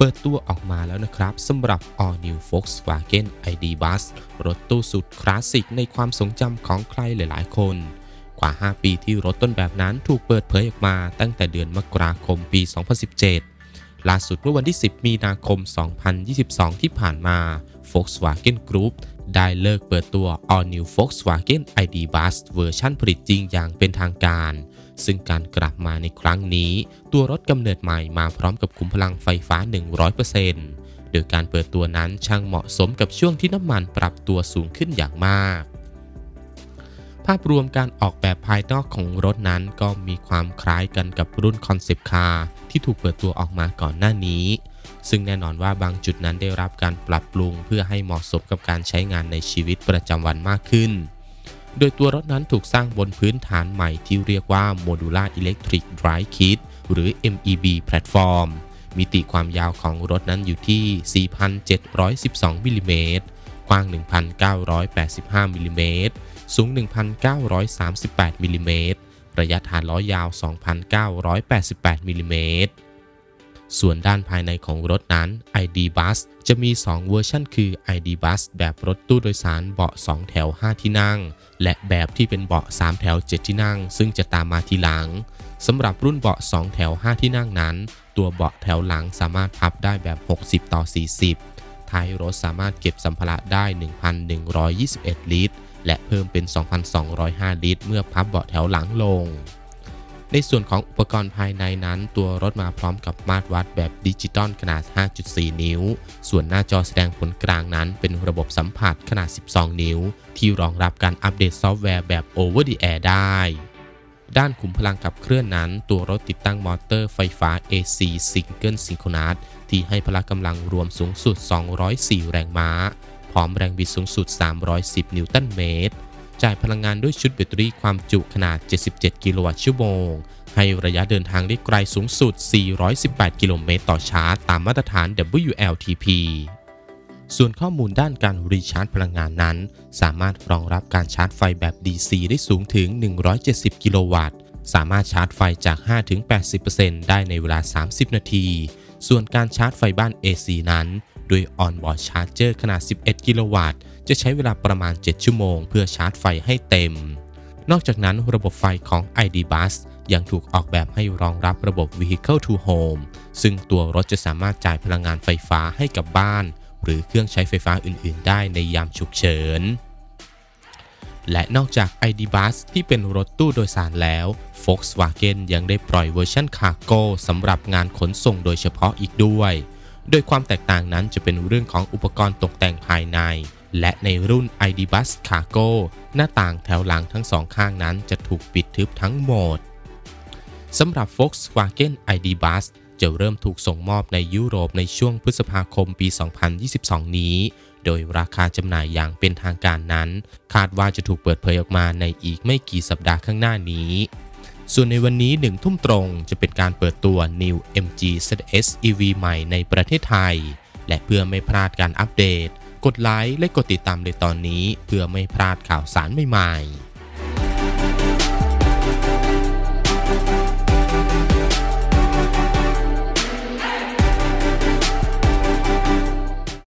เปิดตัวออกมาแล้วนะครับสำหรับ All New Volkswagen ID. Buzz รถตู้สุดคลาสสิกในความทรงจำของใครหลายๆคนกว่า5ปีที่รถต้นแบบนั้นถูกเปิดเผยออกมาตั้งแต่เดือนมกราคมปี 2017 ล่าสุดเมื่อวันที่ 10 มีนาคม 2022 ที่ผ่านมา Volkswagen Group ได้เลิกเปิดตัว All New Volkswagen ID. Buzz เวอร์ชันผลิตจริงอย่างเป็นทางการซึ่งการกลับมาในครั้งนี้ตัวรถกำเนิดใหม่มาพร้อมกับขุมพลังไฟฟ้า 100% โดยการเปิดตัวนั้นช่างเหมาะสมกับช่วงที่น้ำมันปรับตัวสูงขึ้นอย่างมากภาพรวมการออกแบบภายนอกของรถนั้นก็มีความคล้ายกันกับรุ่นคอนเซปต์คาร์ที่ถูกเปิดตัวออกมาก่อนหน้านี้ซึ่งแน่นอนว่าบางจุดนั้นได้รับการปรับปรุงเพื่อให้เหมาะสมกับการใช้งานในชีวิตประจำวันมากขึ้นโดยตัวรถนั้นถูกสร้างบนพื้นฐานใหม่ที่เรียกว่า Modular Electric Drive Kit หรือ MEB แพลตฟอร์มมิติความยาวของรถนั้นอยู่ที่ 4,712 มิลลิเมตรกว้าง 1,985 มิลลิเมตรสูง 1,938 มิลลิเมตรระยะฐานล้อยาว 2,988 มิลลิเมตรส่วนด้านภายในของรถนั้น ID. Buzz จะมี 2 เวอร์ชันคือ ID. Buzz แบบรถตู้โดยสารเบาะ2แถว5ที่นั่งและแบบที่เป็นเบาะ3แถว7ที่นั่งซึ่งจะตามมาทีหลังสำหรับรุ่นเบาะ2แถว5ที่นั่งนั้นตัวเบาะแถวหลังสามารถพับได้แบบ 60:40 ท้ายรถสามารถเก็บสัมภาระได้ 1,121 ลิตรและเพิ่มเป็น 2,205 ลิตรเมื่อพับเบาะแถวหลังลงในส่วนของอุปกรณ์ภายในนั้นตัวรถมาพร้อมกับมาตรวัดแบบดิจิตอลขนาด 5.4 นิ้วส่วนหน้าจอแสดงผลกลางนั้นเป็นระบบสัมผัสขนาด 12 นิ้วที่รองรับการอัปเดตซอฟต์แวร์แบบ Over the Air ได้ด้านขุมพลังขับเคลื่อนนั้นตัวรถติดตั้งมอเตอร์ไฟฟ้า AC Single Synchronous ที่ให้พละกำลังรวมสูงสุด204 แรงม้าพร้อมแรงบิดสูงสุด310 นิวตันเมตรจ่ายพลังงานด้วยชุดแบตเตอรี่ความจุขนาด 77 กิโลวัตต์ชั่วโมงให้ระยะเดินทางได้ไกลสูงสุด 418 กิโลเมตรต่อชาร์จตามมาตรฐาน WLTP ส่วนข้อมูลด้านการรีชาร์จพลังงานนั้นสามารถรองรับการชาร์จไฟแบบ DC ได้สูงถึง 170 กิโลวัตต์สามารถชาร์จไฟจาก 5-80% ได้ในเวลา 30 นาทีส่วนการชาร์จไฟบ้าน AC นั้นโดย Onboard Charger ขนาด 11 กิโลวัตต์จะใช้เวลาประมาณ 7 ชั่วโมงเพื่อชาร์จไฟให้เต็มนอกจากนั้นระบบไฟของ ID. Buzz ยังถูกออกแบบให้รองรับระบบ Vehicle to Home ซึ่งตัวรถจะสามารถจ่ายพลังงานไฟฟ้าให้กับบ้านหรือเครื่องใช้ไฟฟ้าอื่นๆได้ในยามฉุกเฉินและนอกจาก ID. Buzz ที่เป็นรถตู้โดยสารแล้ว Volkswagen ยังได้ปล่อยเวอร์ชัน Cargo สำหรับงานขนส่งโดยเฉพาะอีกด้วยโดยความแตกต่างนั้นจะเป็นเรื่องของอุปกรณ์ตกแต่งภายในและในรุ่น ID. Buzz Cargo หน้าต่างแถวหลังทั้งสองข้างนั้นจะถูกปิดทึบทั้งหมดสำหรับ Volkswagen ID. Buzz จะเริ่มถูกส่งมอบในยุโรปในช่วงพฤษภาคมปี 2022 นี้โดยราคาจำหน่ายอย่างเป็นทางการนั้นคาดว่าจะถูกเปิดเผยออกมาในอีกไม่กี่สัปดาห์ข้างหน้านี้ส่วนในวันนี้ 19:00 น.จะเป็นการเปิดตัว New MG ZS EV ใหม่ในประเทศไทยและเพื่อไม่พลาดการอัปเดตกดไลค์และกดติดตามในตอนนี้เพื่อไม่พลาดข่าวสารใหม่ๆ